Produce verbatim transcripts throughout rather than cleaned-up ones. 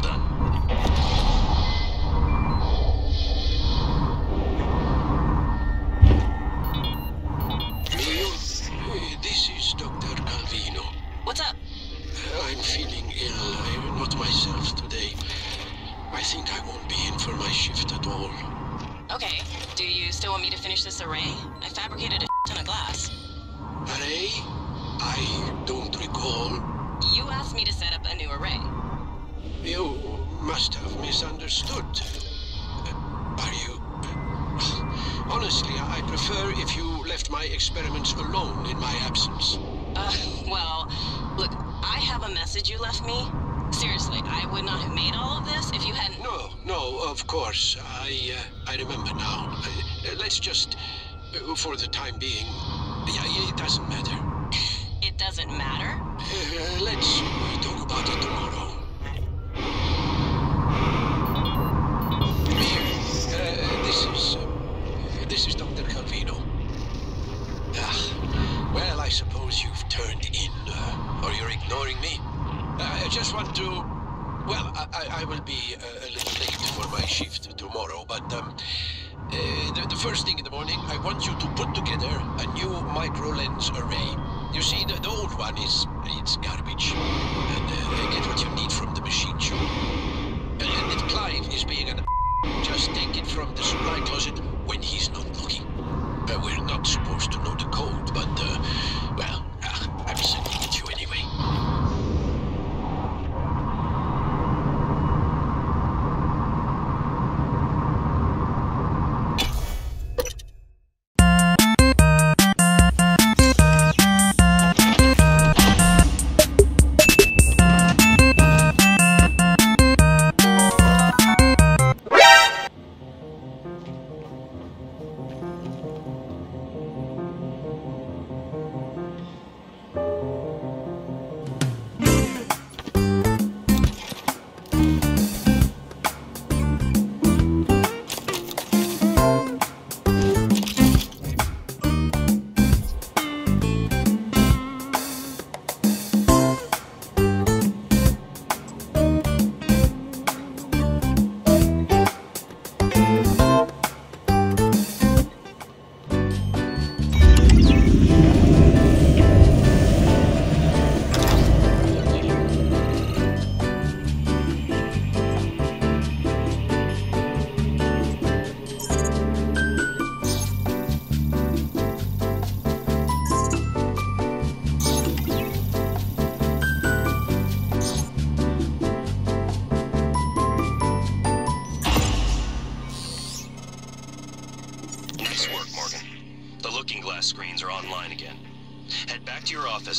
Well done. Mayor, this is Doctor Calvino. What's up? I'm feeling ill. I'm not myself today. I think I won't be in for my shift at all. Okay. Do you still want me to finish this array? I fabricated a ton of glass. Array? I don't recall. You asked me to set up a new array. You must have misunderstood. Are you... Honestly, I prefer if you left my experiments alone in my absence. Uh, well, look, I have a message you left me. Seriously, I would not have made all of this if you hadn't... No, no, of course. I, uh, I remember now. Uh, let's just, uh, for the time being, yeah, it doesn't matter. It doesn't matter? Uh, let's talk about it tomorrow. Uh, this is... Uh, this is Doctor Calvino. Ah, well, I suppose you've turned in, uh, or you're ignoring me. I just want to... Well, I, I will be uh, a little late for my shift tomorrow, but um, uh, the, the first thing in the morning, I want you to put together a new micro-lens array. You see, the, the old one is... it's garbage. And uh, get what you need from the machine shop. And, and Clive is being an... Just take it from the supply closet when he's not looking. Uh, we're not supposed to know the code, but, uh, well, uh, I'm sending it to you anyway.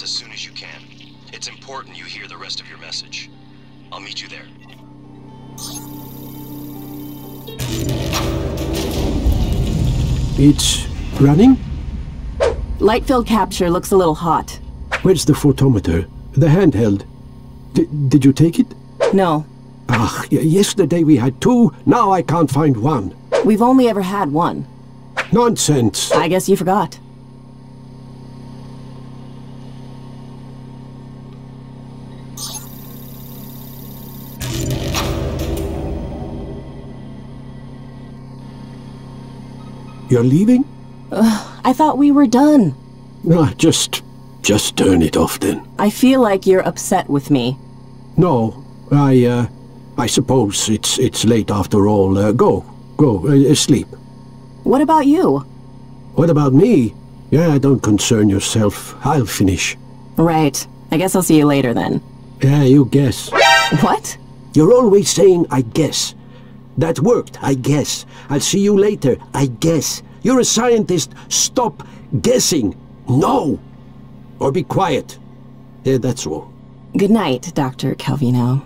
As soon as you can. It's important you hear the rest of your message. I'll meet you there. It's running? Light field capture looks a little hot. Where's the photometer? The handheld. D did you take it? No. Ah, yesterday we had two, now I can't find one. We've only ever had one. Nonsense! I guess you forgot. You're leaving? Uh, I thought we were done. Ah, just... just turn it off then. I feel like you're upset with me. No, I, uh... I suppose it's it's late after all. Uh, go, go, uh, sleep. What about you? What about me? Yeah, don't concern yourself. I'll finish. Right. I guess I'll see you later then. Yeah, you guess. What? You're always saying, I guess. That worked, I guess. I'll see you later, I guess. You're a scientist. Stop guessing. No! Or be quiet. Yeah, that's all. Good night, Doctor Calvino.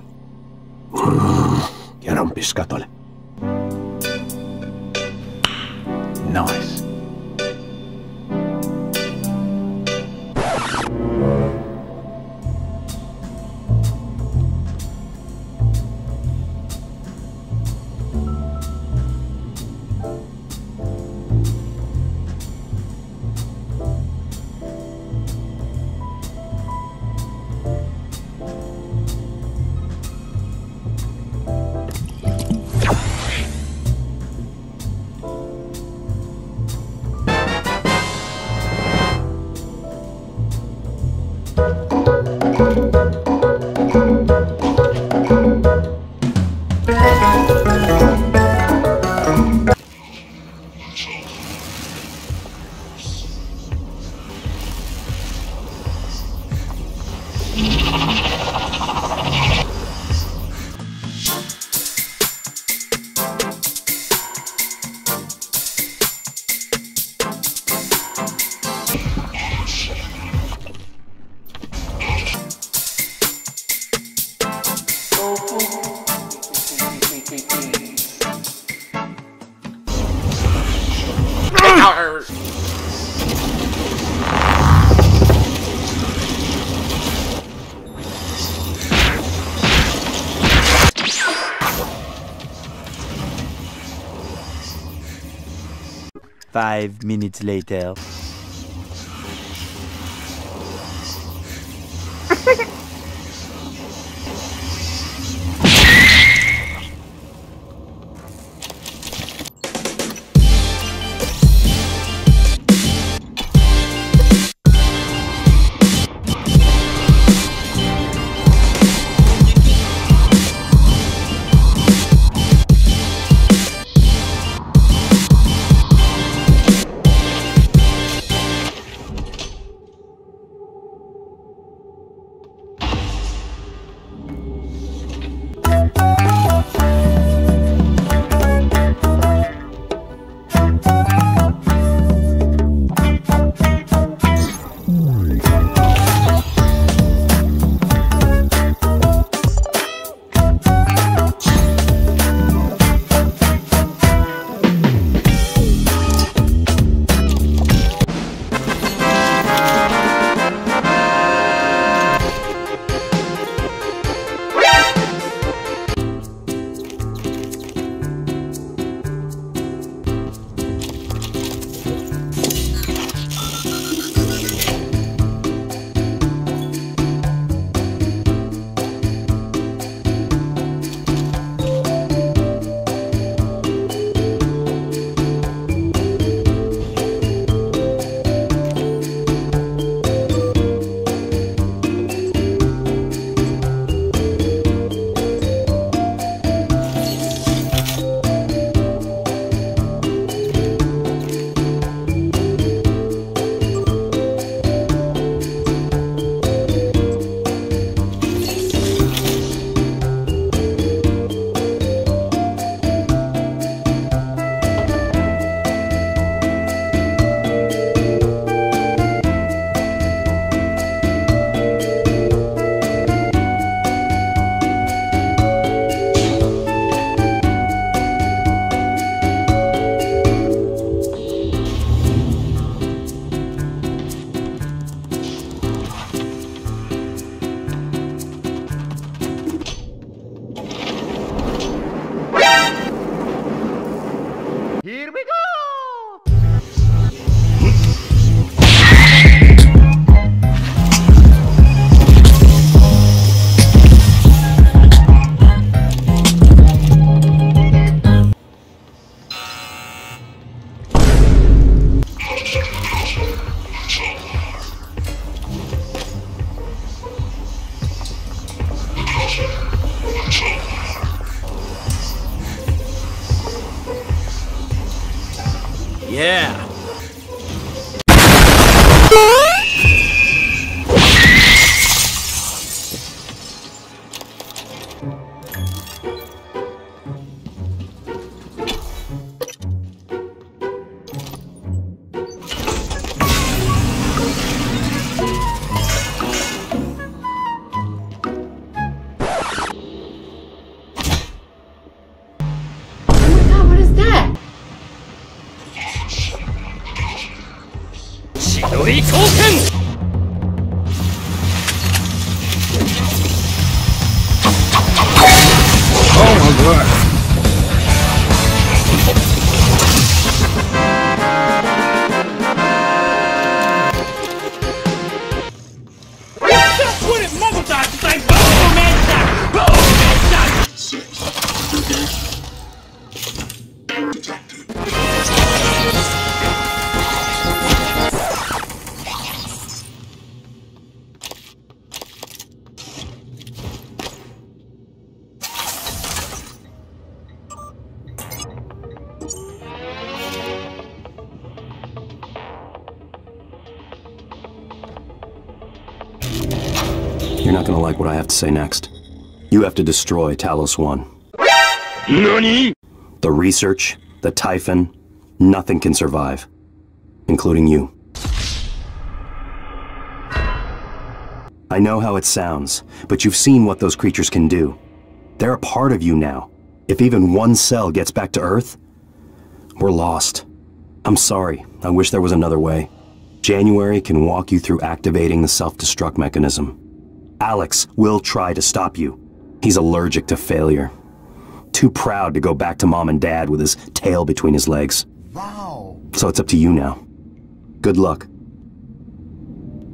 Nice. Five minutes later. Yeah! You're not gonna like what I have to say next. You have to destroy Talos one. Nani? The research, the Typhon, nothing can survive. Including you. I know how it sounds, but you've seen what those creatures can do. They're a part of you now. If even one cell gets back to Earth, we're lost. I'm sorry. I wish there was another way. January can walk you through activating the self-destruct mechanism. Alex will try to stop you. He's allergic to failure. Too proud to go back to Mom and Dad with his tail between his legs. Wow. So it's up to you now. Good luck.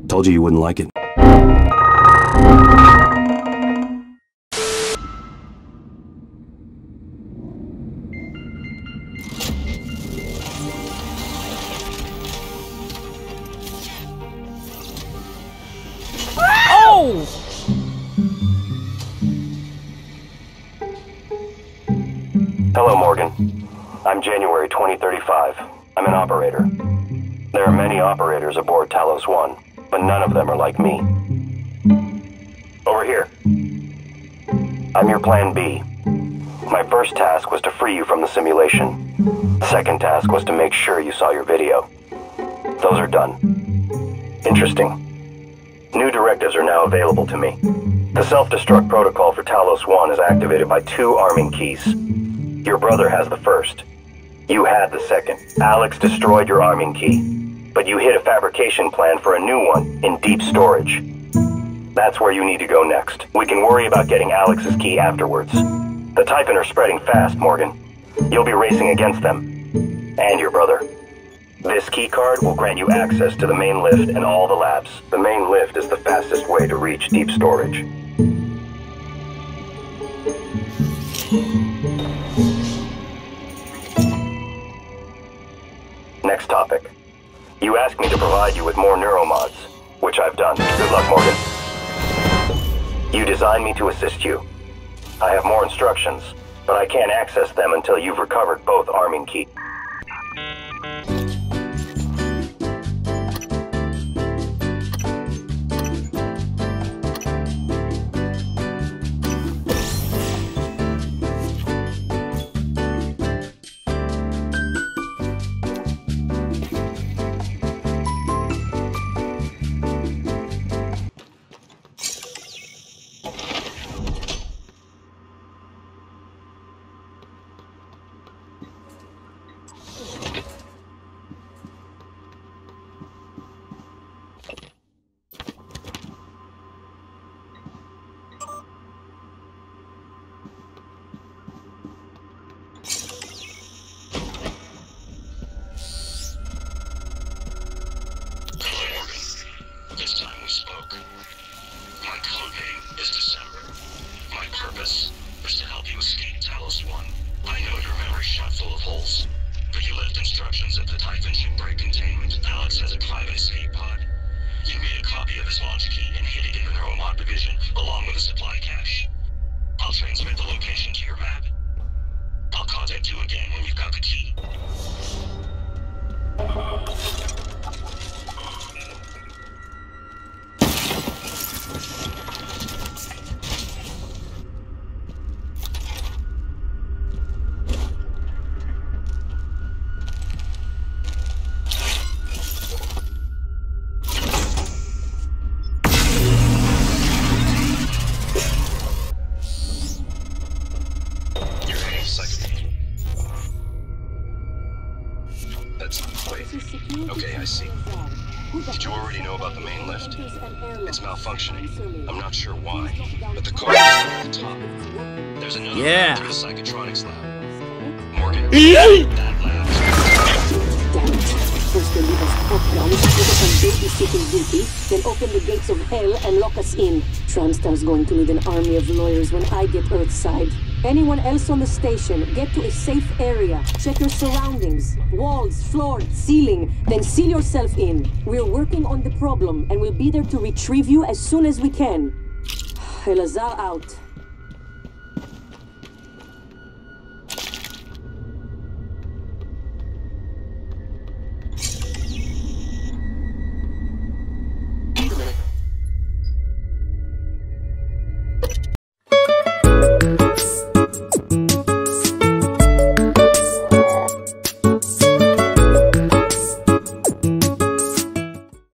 Told you you wouldn't like it. Hello, Morgan. I'm January twenty thirty-five. I'm an operator. There are many operators aboard Talos one, but none of them are like me. Over here. I'm your plan B. My first task was to free you from the simulation. Second task was to make sure you saw your video. Those are done. Interesting. New directives are now available to me. The self-destruct protocol for Talos one is activated by two arming keys. Your brother has the first. You had the second. Alex destroyed your arming key, but you hid a fabrication plan for a new one in deep storage. That's where you need to go next. We can worry about getting Alex's key afterwards. The Typhon are spreading fast, Morgan. You'll be racing against them. And your brother. This key card will grant you access to the main lift and all the labs. The main lift is the fastest way to reach deep storage. Next topic. You asked me to provide you with more neuromods, which I've done. Good luck, Morgan. You designed me to assist you. I have more instructions, but I can't access them until you've recovered both arming keys. Malfunctioning. I'm not sure why, but the car is at the top. There's another yeah. lab through the Psychotronics Lab. Morgan, that lab. First they leave us put down, give us a baby-sitting duty, then open the gates of hell and lock us in. Tramstar's going to need an army of lawyers when I get Earthside. Anyone else on the station, get to a safe area. Check your surroundings. Walls, floor, ceiling. Then seal yourself in. We're working on the problem, and we'll be there to retrieve you as soon as we can. Elazar out.